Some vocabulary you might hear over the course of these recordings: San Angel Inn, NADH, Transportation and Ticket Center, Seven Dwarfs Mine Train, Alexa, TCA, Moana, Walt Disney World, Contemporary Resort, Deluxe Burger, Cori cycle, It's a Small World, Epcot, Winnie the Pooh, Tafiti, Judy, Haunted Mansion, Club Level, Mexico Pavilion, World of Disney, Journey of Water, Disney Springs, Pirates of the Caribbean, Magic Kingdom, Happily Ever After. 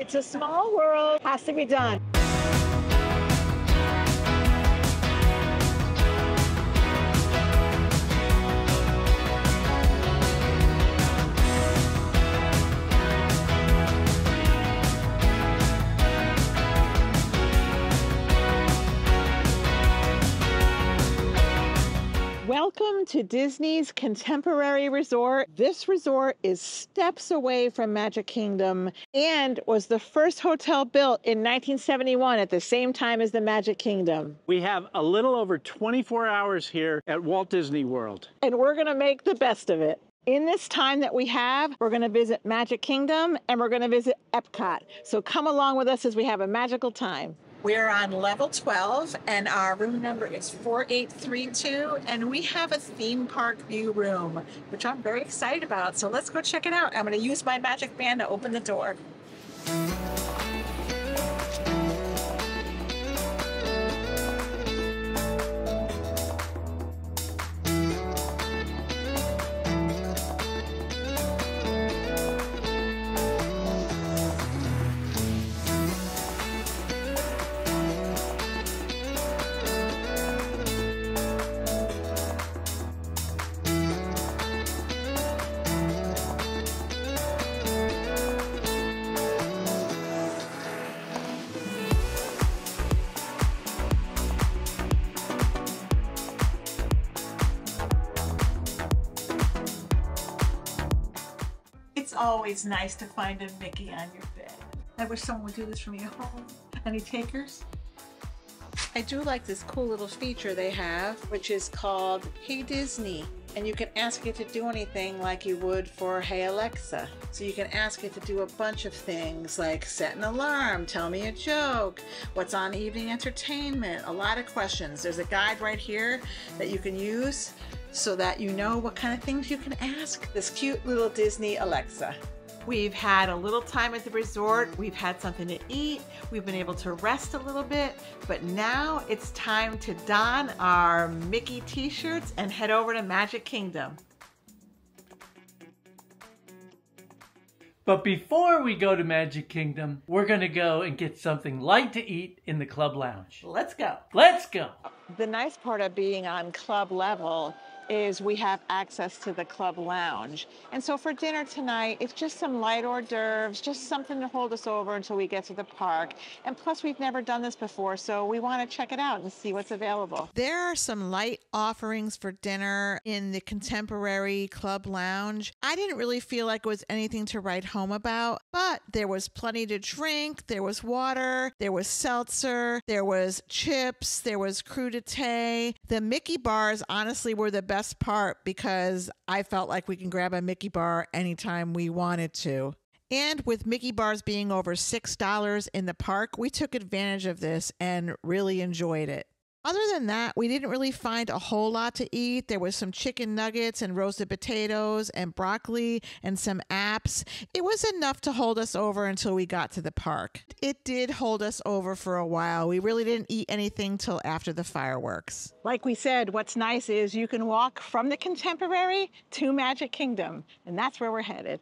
It's a Small World. Has to be done. Welcome to Disney's Contemporary Resort. This resort is steps away from Magic Kingdom and was the first hotel built in 1971 at the same time as the Magic Kingdom. We have a little over 24 hours here at Walt Disney World, and we're going to make the best of it. In this time that we have, we're going to visit Magic Kingdom and we're going to visit Epcot. So come along with us as we have a magical time. We're on level 12 and our room number is 4832, and we have a theme park view room, which I'm very excited about. So let's go check it out. I'm going to use my magic band to open the door. Always nice to find a Mickey on your bed. I wish someone would do this for me at home. Any takers? I do like this cool little feature they have, which is called Hey Disney. And you can ask it to do anything like you would for Hey Alexa. So you can ask it to do a bunch of things like set an alarm, tell me a joke, what's on evening entertainment, a lot of questions. There's a guide right here that you can use so that you know what kind of things you can ask this cute little Disney Alexa. We've had a little time at the resort, we've had something to eat, we've been able to rest a little bit, but now it's time to don our Mickey t-shirts and head over to Magic Kingdom. But before we go to Magic Kingdom, we're gonna go and get something light to eat in the club lounge. Let's go. Let's go. The nice part of being on Club Level is we have access to the club lounge. And so for dinner tonight, it's just some light hors d'oeuvres, just something to hold us over until we get to the park. And plus we've never done this before, so we want to check it out and see what's available. There are some light offerings for dinner in the Contemporary Club Lounge. I didn't really feel like it was anything to write home about, but there was plenty to drink. There was water, there was seltzer, there was chips, there was crudité. The Mickey bars honestly were the best part because I felt like we can grab a Mickey bar anytime we wanted to. And with Mickey bars being over $6 in the park, we took advantage of this and really enjoyed it. Other than that, we didn't really find a whole lot to eat. There was some chicken nuggets and roasted potatoes and broccoli and some apps. It was enough to hold us over until we got to the park. It did hold us over for a while. We really didn't eat anything till after the fireworks. Like we said, what's nice is you can walk from the Contemporary to Magic Kingdom, and that's where we're headed.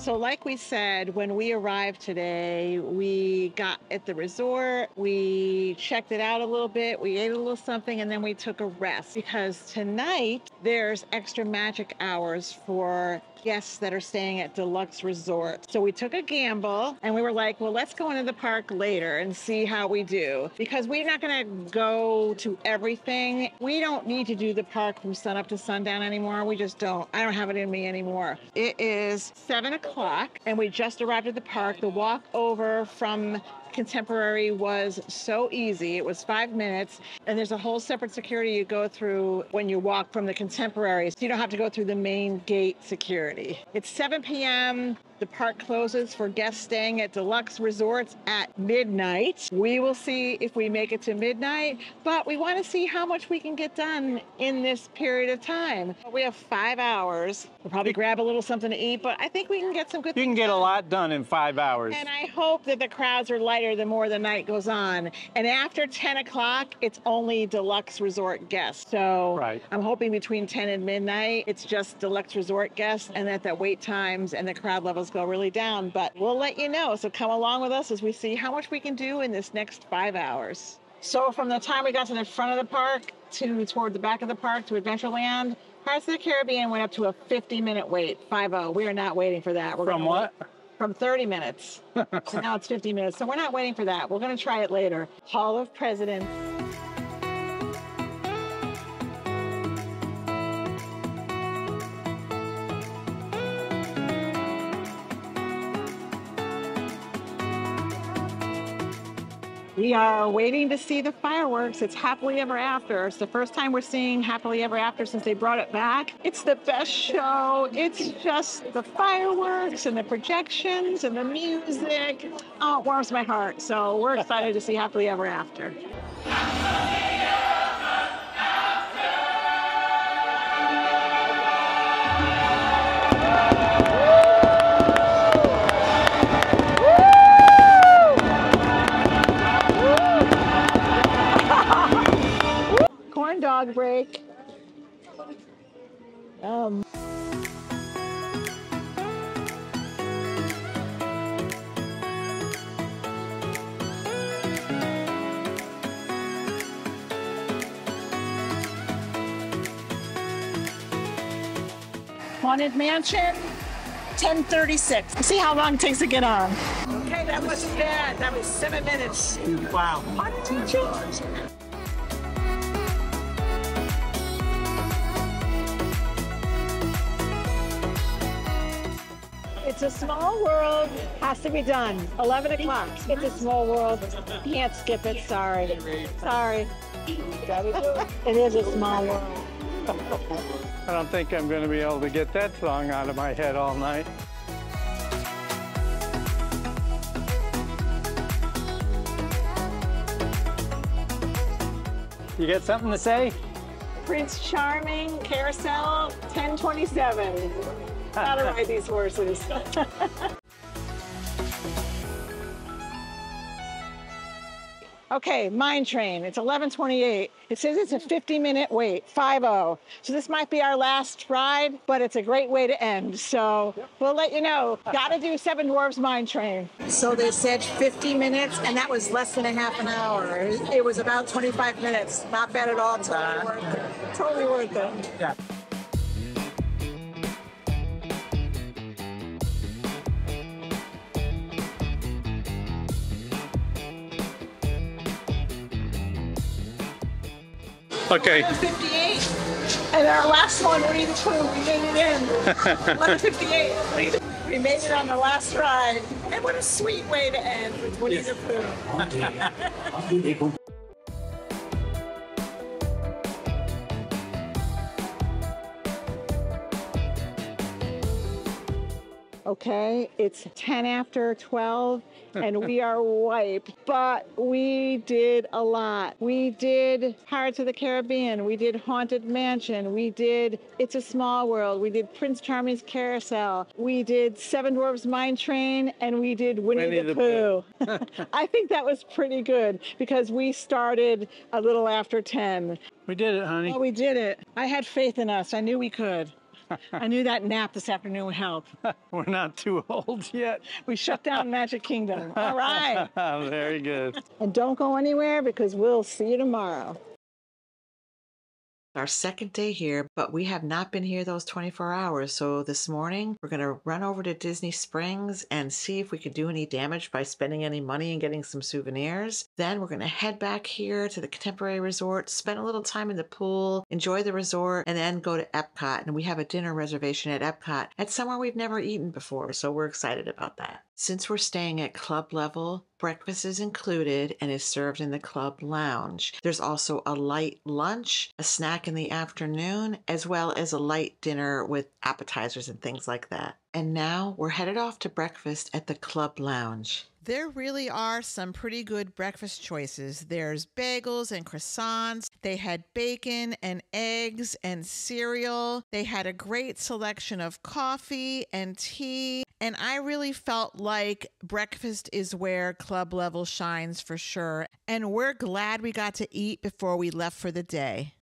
So like we said, when we arrived today, we got at the resort, we checked it out a little bit, we ate a little something, and then we took a rest because tonight there's extra magic hours for guests that are staying at Deluxe Resort. So we took a gamble and we were like, well, let's go into the park later and see how we do because we're not gonna go to everything. We don't need to do the park from sunup to sundown anymore. We just don't. I don't have it in me anymore. It is 7 o'clock. And we just arrived at the park. The walk over from Contemporary was so easy. It was 5 minutes, and there's a whole separate security you go through when you walk from the Contemporary, so you don't have to go through the main gate security. It's 7 p.m. The park closes for guests staying at deluxe resorts at midnight. We will see if we make it to midnight, but we want to see how much we can get done in this period of time. We have 5 hours. We'll probably grab a little something to eat, but I think we can get some good things. You can get a lot done in 5 hours. And I hope that the crowds are lighter the more the night goes on. And after 10 o'clock, it's only deluxe resort guests. So right. I'm hoping between 10 and midnight, it's just deluxe resort guests, and that the wait times and the crowd levels go really down, but we'll let you know. So come along with us as we see how much we can do in this next 5 hours. So from the time we got to the front of the park to toward the back of the park to Adventureland, Pirates of the Caribbean went up to a 50-minute wait, 5-0. We are not waiting for that. We're from what? From 30 minutes. So now it's 50 minutes. So we're not waiting for that. We're going to try it later. Hall of Presidents. We are waiting to see the fireworks. It's Happily Ever After. It's the first time we're seeing Happily Ever After since they brought it back. It's the best show. It's just the fireworks and the projections and the music. Oh, it warms my heart. So we're excited to see Happily Ever After. Dog break. Haunted Mansion, 10:36. Let's see how long it takes to get on. Okay, that wasn't bad. That was 7 minutes. Wow. Haunted Mansion. It's a Small World has to be done. 11 o'clock. It's a Small World. Can't skip it. Sorry. Sorry. It is a Small World. I don't think I'm going to be able to get that song out of my head all night. You got something to say? Prince Charming Carousel, 10:27. Gotta ride these horses. Okay, Mine Train. It's 11:28. It says it's a 50-minute wait, 5-0. So this might be our last ride, but it's a great way to end. So we'll let you know. Gotta do Seven Dwarfs Mine Train. So they said 50 minutes, and that was less than a half an hour. It was about 25 minutes. Not bad at all. Totally worth it. Totally worth it. Yeah. Okay. 11:58, and our last one, Winnie the Pooh, we made it in. 11:58, we made it on the last ride. And what a sweet way to end with Winnie the Pooh. Okay, it's 10 after 12 and we are wiped, but we did a lot. We did Pirates of the Caribbean, we did Haunted Mansion, we did It's a Small World, we did Prince Charming's Carousel, we did Seven Dwarfs Mine Train, and we did Winnie the Pooh. I think that was pretty good because we started a little after 10. We did it, honey. Oh, we did it. I had faith in us. I knew we could. I knew that nap this afternoon would help. We're not too old yet. We shut down Magic Kingdom. All right. Very good. And don't go anywhere because we'll see you tomorrow. Our second day here, but we have not been here those 24 hours. So this morning, we're going to run over to Disney Springs and see if we could do any damage by spending any money and getting some souvenirs. Then we're going to head back here to the Contemporary Resort, spend a little time in the pool, enjoy the resort, and then go to Epcot. And we have a dinner reservation at Epcot at somewhere we've never eaten before. So we're excited about that. Since we're staying at Club Level, breakfast is included and is served in the club lounge. There's also a light lunch, a snack in the afternoon, as well as a light dinner with appetizers and things like that. And now we're headed off to breakfast at the club lounge. There really are some pretty good breakfast choices. There's bagels and croissants. They had bacon and eggs and cereal. They had a great selection of coffee and tea. And I really felt like breakfast is where Club Level shines for sure. And we're glad we got to eat before we left for the day.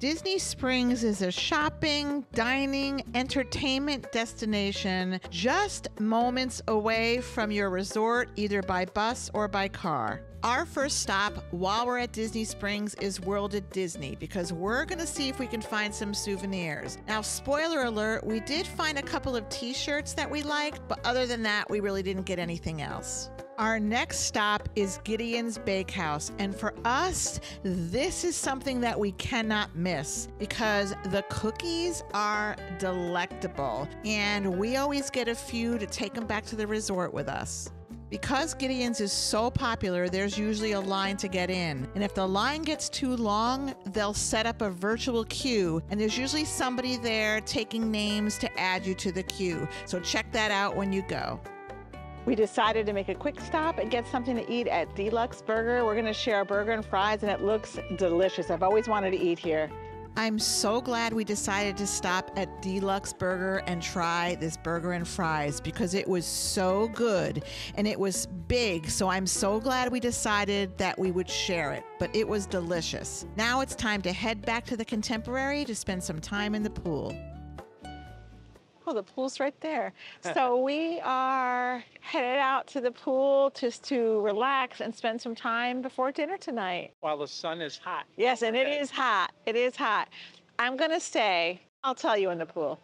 Disney Springs is a shopping, dining, entertainment destination just moments away from your resort, either by bus or by car. Our first stop while we're at Disney Springs is World of Disney, because we're going to see if we can find some souvenirs. Now, spoiler alert, we did find a couple of t-shirts that we liked, but other than that, we really didn't get anything else. Our next stop is Gideon's Bakehouse, and for us, this is something that we cannot miss because the cookies are delectable, and we always get a few to take them back to the resort with us. Because Gideon's is so popular, there's usually a line to get in. And if the line gets too long, they'll set up a virtual queue. And there's usually somebody there taking names to add you to the queue. So check that out when you go. We decided to make a quick stop and get something to eat at Deluxe Burger. We're gonna share a burger and fries, and it looks delicious. I've always wanted to eat here. I'm so glad we decided to stop at Deluxe Burger and try this burger and fries because it was so good and it was big. So I'm so glad we decided that we would share it, but it was delicious. Now it's time to head back to the Contemporary to spend some time in the pool. Oh, the pool's right there. So we are headed out to the pool just to relax and spend some time before dinner tonight. While the sun is hot. Yes, and it is hot. It is hot. I'm going to say, I'll tell you in the pool.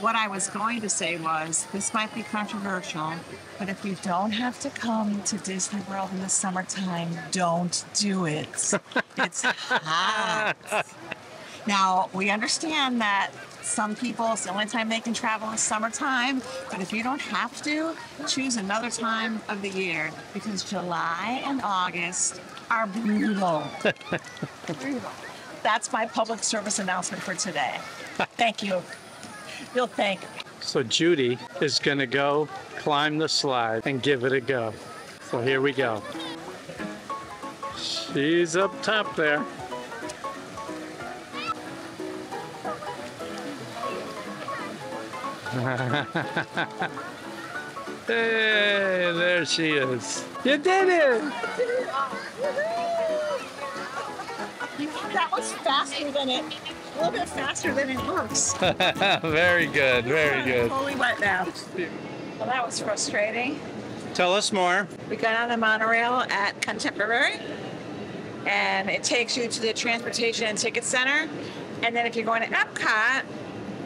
What I was going to say was, this might be controversial, but if you don't have to come to Disney World in the summertime, don't do it. It's hot. Now, we understand that some people, it's the only time they can travel is summertime, but if you don't have to, choose another time of the year because July and August are brutal. Brutal. That's my public service announcement for today. Thank you. You'll thank me. So Judy is going to go climb the slide and give it a go. So here we go. She's up top there. Hey, there she is. You did it! That was faster than it, a little bit faster than it looks. Very good, very good. Fully wet now. Well, that was frustrating. Tell us more. We got on the monorail at Contemporary, and it takes you to the Transportation and Ticket Center. And then if you're going to Epcot,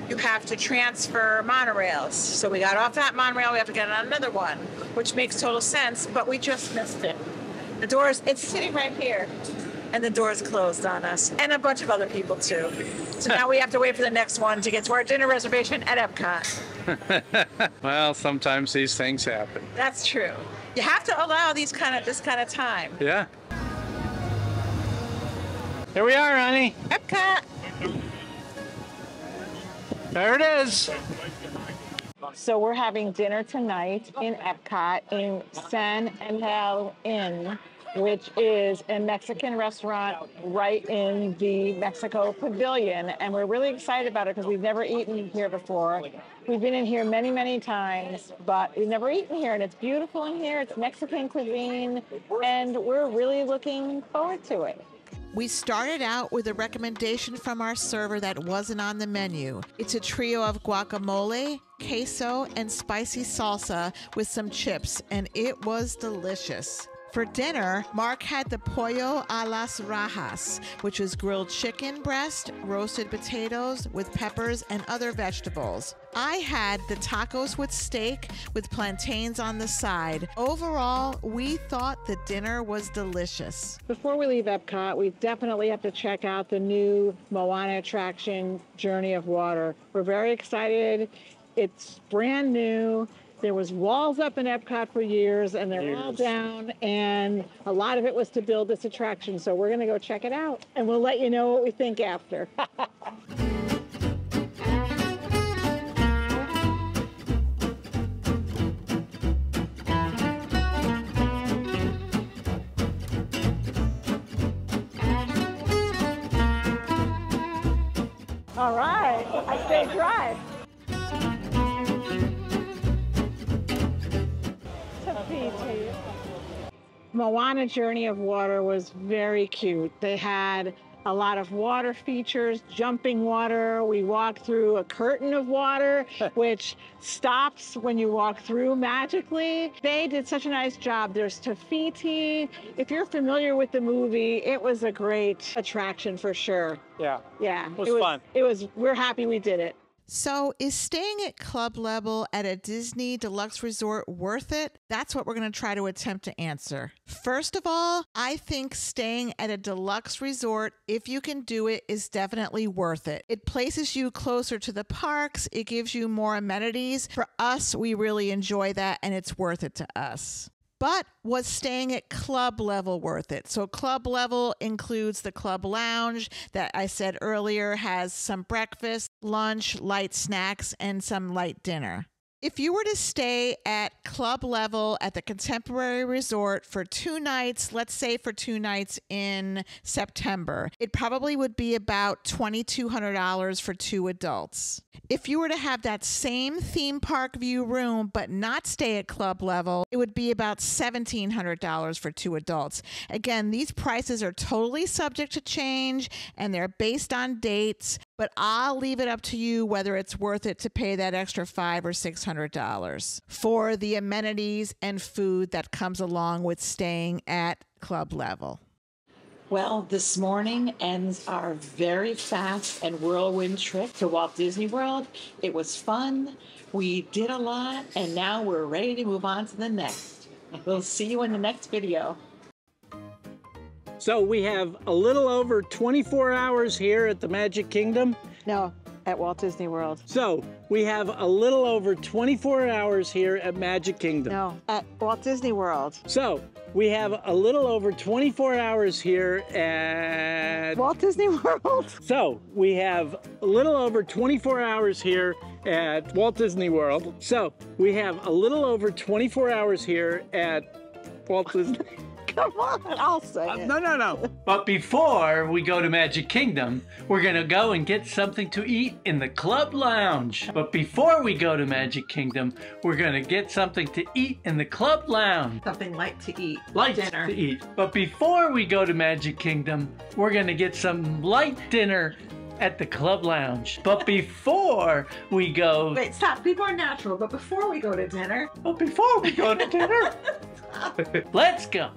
you have to transfer monorails. So we got off that monorail, we have to get on another one, which makes total sense, but we just missed it. The doors, it's sitting right here, and the doors closed on us, and a bunch of other people too. So now we have to wait for the next one to get to our dinner reservation at Epcot. Well, sometimes these things happen. That's true. You have to allow these this kind of time. Yeah. Here we are, honey. Epcot. There it is. So we're having dinner tonight in Epcot in San Angel Inn, which is a Mexican restaurant right in the Mexico Pavilion. And we're really excited about it because we've never eaten here before. We've been in here many, many times, but we've never eaten here. And it's beautiful in here. It's Mexican cuisine. And we're really looking forward to it. We started out with a recommendation from our server that wasn't on the menu. It's a trio of guacamole, queso, and spicy salsa with some chips, and it was delicious. For dinner, Mark had the pollo a las rajas, which is grilled chicken breast, roasted potatoes with peppers and other vegetables. I had the tacos with steak with plantains on the side. Overall, we thought the dinner was delicious. Before we leave Epcot, we definitely have to check out the new Moana attraction, Journey of Water. We're very excited. It's brand new. There was walls up in Epcot for years, and they're all down, and a lot of it was to build this attraction. So we're going to go check it out, and we'll let you know what we think after. All right, I stayed dry. Moana Journey of Water was very cute. They had a lot of water features, jumping water. We walked through a curtain of water, which stops when you walk through magically. They did such a nice job. There's Tafiti. If you're familiar with the movie, it was a great attraction for sure. Yeah. Yeah. It was fun. It was, we're happy we did it. So is staying at Club Level at a Disney deluxe resort worth it? That's what we're going to try to attempt to answer. First of all, I think staying at a deluxe resort, if you can do it, is definitely worth it. It places you closer to the parks. It gives you more amenities. For us, we really enjoy that, and it's worth it to us. But was staying at Club Level worth it? So Club Level includes the Club Lounge that I said earlier, has some breakfast, lunch, light snacks, and some light dinner. If you were to stay at Club Level at the Contemporary Resort for 2 nights, let's say for 2 nights in September, it probably would be about $2,200 for 2 adults. If you were to have that same theme park view room but not stay at Club Level, it would be about $1,700 for 2 adults. Again, these prices are totally subject to change, and they're based on dates. But I'll leave it up to you whether it's worth it to pay that extra $500 or $600 for the amenities and food that comes along with staying at Club Level. Well, this morning ends our very fast and whirlwind trip to Walt Disney World. It was fun. We did a lot, and now we're ready to move on to the next. We'll see you in the next video. So we have a little over 24 hours here at the Magic Kingdom. No, at Walt Disney World. So we have a little over 24 hours here at Magic Kingdom. No, at Walt Disney World. So we have a little over 24 hours here at Walt Disney World. So we have a little over 24 hours here at Walt Disney World. So we have a little over 24 hours here at Walt Disney World. Come on, I'll say it. No. But before we go to Magic Kingdom, we're going to go and get something to eat in the Club Lounge. But before we go to Magic Kingdom, we're going to get something to eat in the Club Lounge. Something light to eat. Light dinner. To eat. But before we go to Magic Kingdom, we're going to get some light dinner at the Club Lounge. But before we go... Wait, stop. Be more natural. But before we go to dinner... Let's go.